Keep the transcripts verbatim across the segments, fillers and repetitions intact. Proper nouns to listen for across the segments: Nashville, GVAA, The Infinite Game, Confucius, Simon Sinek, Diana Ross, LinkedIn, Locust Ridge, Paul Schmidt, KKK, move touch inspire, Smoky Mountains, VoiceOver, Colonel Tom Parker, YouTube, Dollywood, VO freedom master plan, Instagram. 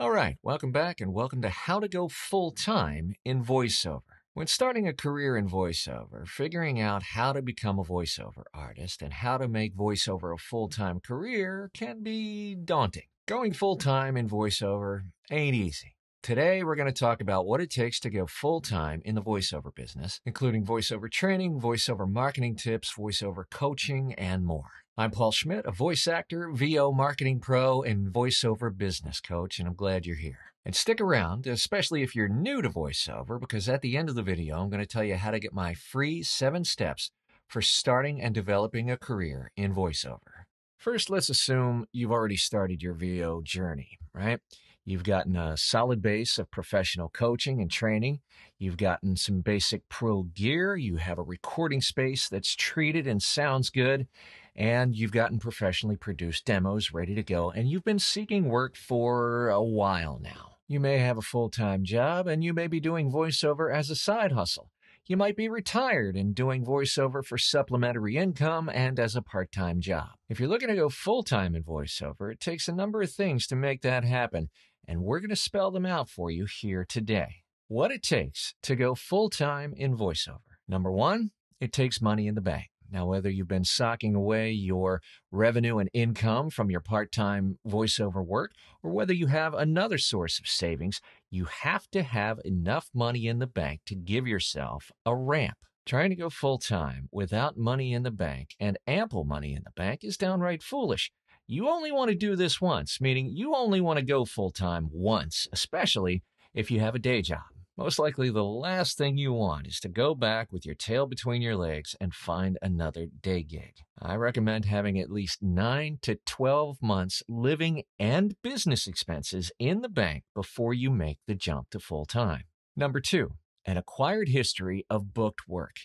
All right, welcome back and welcome to How to Go Full-Time in VoiceOver. When starting a career in VoiceOver, figuring out how to become a VoiceOver artist and how to make VoiceOver a full-time career can be daunting. Going full-time in VoiceOver ain't easy. Today, we're going to talk about what it takes to go full-time in the VoiceOver business, including VoiceOver training, VoiceOver marketing tips, VoiceOver coaching, and more. I'm Paul Schmidt, a voice actor, V O marketing pro, and VoiceOver business coach, and I'm glad you're here. And stick around, especially if you're new to VoiceOver, because at the end of the video, I'm going to tell you how to get my free seven steps for starting and developing a career in VoiceOver. First, let's assume you've already started your V O journey, right? You've gotten a solid base of professional coaching and training. You've gotten some basic pro gear. You have a recording space that's treated and sounds good. And you've gotten professionally produced demos ready to go. And you've been seeking work for a while now. You may have a full-time job and you may be doing VoiceOver as a side hustle. You might be retired and doing VoiceOver for supplementary income and as a part-time job. If you're looking to go full-time in VoiceOver, it takes a number of things to make that happen. And we're going to spell them out for you here today. What it takes to go full-time in VoiceOver. Number one, it takes money in the bank. Now, whether you've been socking away your revenue and income from your part-time VoiceOver work, or whether you have another source of savings, you have to have enough money in the bank to give yourself a ramp. Trying to go full-time without money in the bank and ample money in the bank is downright foolish. You only want to do this once, meaning you only want to go full-time once, especially if you have a day job. Most likely the last thing you want is to go back with your tail between your legs and find another day gig. I recommend having at least nine to twelve months living and business expenses in the bank before you make the jump to full-time. Number two, an acquired history of booked work.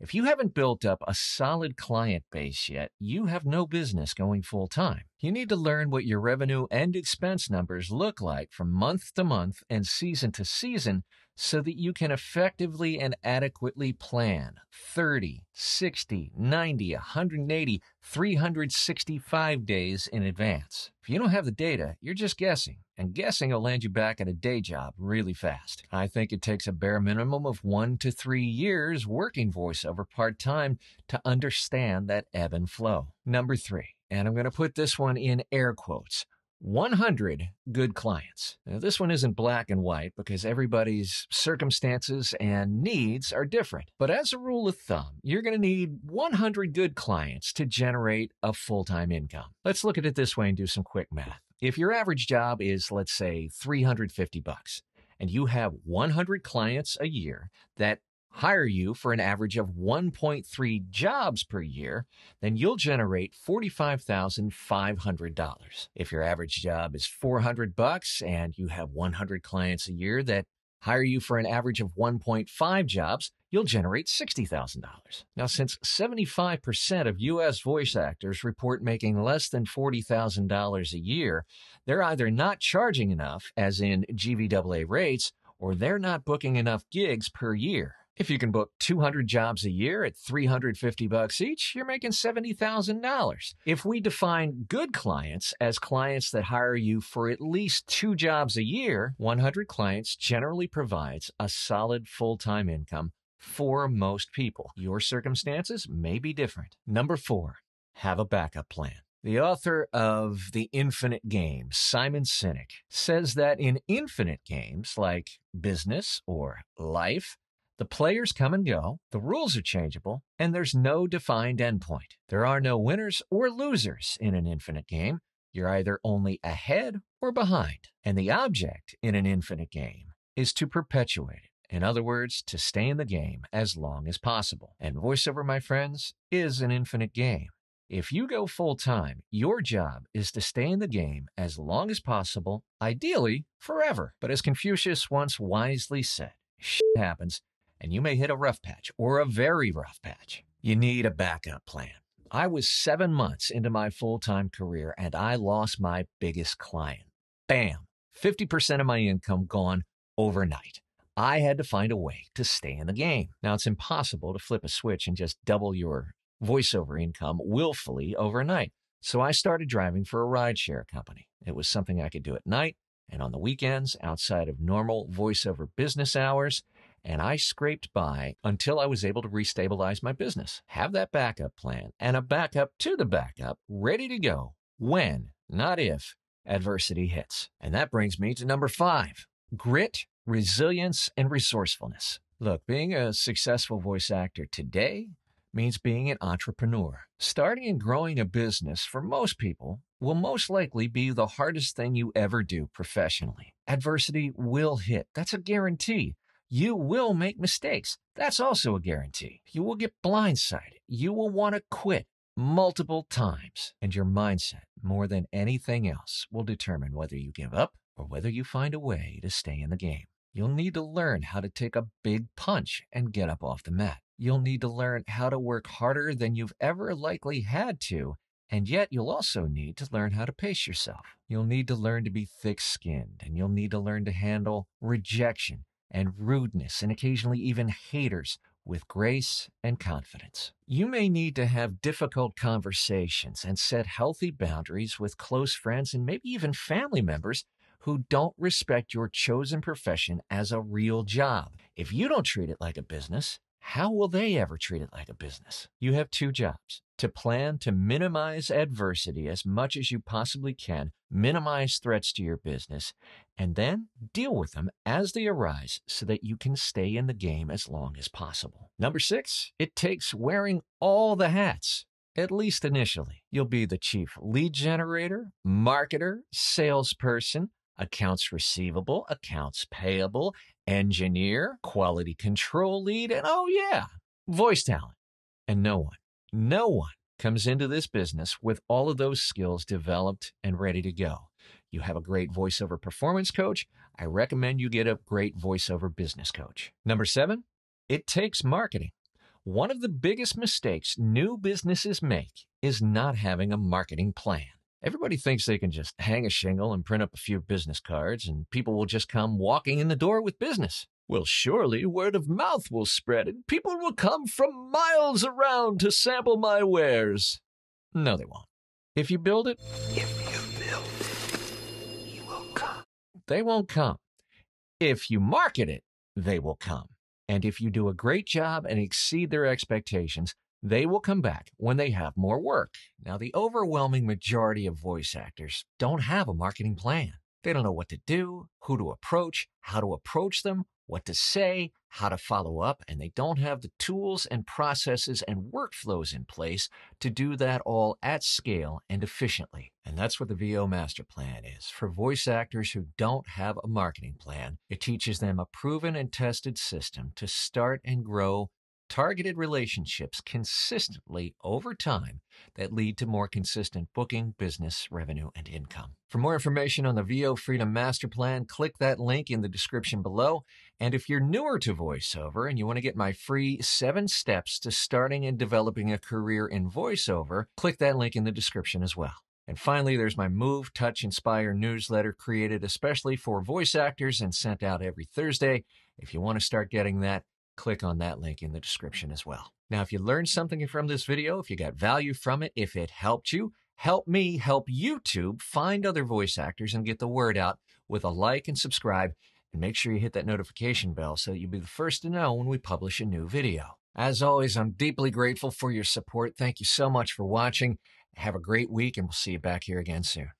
If you haven't built up a solid client base yet, you have no business going full-time. You need to learn what your revenue and expense numbers look like from month to month and season to season so that you can effectively and adequately plan thirty, sixty, ninety, one hundred eighty, three hundred sixty-five days in advance. If you don't have the data, you're just guessing, and guessing will land you back at a day job really fast. I think it takes a bare minimum of one to three years working VoiceOver part-time to understand that ebb and flow. Number three, and I'm going to put this one in air quotes, one hundred good clients. Now, this one isn't black and white because everybody's circumstances and needs are different. But as a rule of thumb, you're going to need one hundred good clients to generate a full-time income. Let's look at it this way and do some quick math. If your average job is, let's say, three hundred fifty bucks, and you have one hundred clients a year that hire you for an average of one point three jobs per year, then you'll generate forty-five thousand five hundred dollars. If your average job is four hundred bucks and you have one hundred clients a year that hire you for an average of one point five jobs, you'll generate sixty thousand dollars. Now, since seventy-five percent of U S voice actors report making less than forty thousand dollars a year, they're either not charging enough, as in G V A A rates, or they're not booking enough gigs per year. If you can book two hundred jobs a year at three hundred fifty bucks each, you're making seventy thousand dollars. If we define good clients as clients that hire you for at least two jobs a year, one hundred clients generally provides a solid full-time income for most people. Your circumstances may be different. Number four, have a backup plan. The author of The Infinite Game, Simon Sinek, says that in infinite games like business or life, the players come and go, the rules are changeable, and there's no defined endpoint. There are no winners or losers in an infinite game. You're either only ahead or behind. And the object in an infinite game is to perpetuate it. In other words, to stay in the game as long as possible. And VoiceOver, my friends, is an infinite game. If you go full-time, your job is to stay in the game as long as possible, ideally forever. But as Confucius once wisely said, shit happens. And you may hit a rough patch or a very rough patch. You need a backup plan. I was seven months into my full-time career and I lost my biggest client. Bam! fifty percent of my income gone overnight. I had to find a way to stay in the game. Now, it's impossible to flip a switch and just double your VoiceOver income willfully overnight. So I started driving for a rideshare company. It was something I could do at night and on the weekends outside of normal voiceover business hours, and I scraped by until I was able to restabilize my business, have that backup plan, and a backup to the backup ready to go when, not if, adversity hits. And that brings me to number five, grit, resilience, and resourcefulness. Look, being a successful voice actor today means being an entrepreneur. Starting and growing a business for most people will most likely be the hardest thing you ever do professionally. Adversity will hit. That's a guarantee. You will make mistakes. That's also a guarantee. You will get blindsided. You will want to quit multiple times. And your mindset, more than anything else, will determine whether you give up or whether you find a way to stay in the game. You'll need to learn how to take a big punch and get up off the mat. You'll need to learn how to work harder than you've ever likely had to, and yet you'll also need to learn how to pace yourself. You'll need to learn to be thick-skinned, and you'll need to learn to handle rejection and rudeness and occasionally even haters with grace and confidence. You may need to have difficult conversations and set healthy boundaries with close friends and maybe even family members who don't respect your chosen profession as a real job. If you don't treat it like a business, how will they ever treat it like a business? You have two jobs: to plan to minimize adversity as much as you possibly can, minimize threats to your business, and then deal with them as they arise so that you can stay in the game as long as possible. Number six, it takes wearing all the hats. At least initially, you'll be the chief lead generator, marketer, salesperson, accounts receivable, accounts payable, engineer, quality control lead, and oh yeah, voice talent. And no one, no one comes into this business with all of those skills developed and ready to go. You have a great voiceover performance coach. I recommend you get a great voiceover business coach. Number seven, it takes marketing. One of the biggest mistakes new businesses make is not having a marketing plan. Everybody thinks they can just hang a shingle and print up a few business cards and people will just come walking in the door with business. Well, surely word of mouth will spread and people will come from miles around to sample my wares. No, they won't. If you build it, if you build it, you will come. They won't come. If you market it, they will come. And if you do a great job and exceed their expectations, they will come back when they have more work. Now, the overwhelming majority of voice actors don't have a marketing plan. They don't know what to do, who to approach, how to approach them, what to say, how to follow up, and they don't have the tools and processes and workflows in place to do that all at scale and efficiently. And that's what the V O Master Plan is. For voice actors who don't have a marketing plan, it teaches them a proven and tested system to start and grow targeted relationships consistently over time that lead to more consistent booking, business, revenue, and income. For more information on the V O Freedom Master Plan, click that link in the description below. And if you're newer to voiceover and you want to get my free seven steps to starting and developing a career in voiceover, click that link in the description as well. And finally, there's my Move, Touch, Inspire newsletter created especially for voice actors and sent out every Thursday. If you want to start getting that, click on that link in the description as well. Now, if you learned something from this video, if you got value from it, if it helped you, help me help YouTube find other voice actors and get the word out with a like and subscribe, and make sure you hit that notification bell so that you'll be the first to know when we publish a new video. As always, I'm deeply grateful for your support. Thank you so much for watching. Have a great week, and we'll see you back here again soon.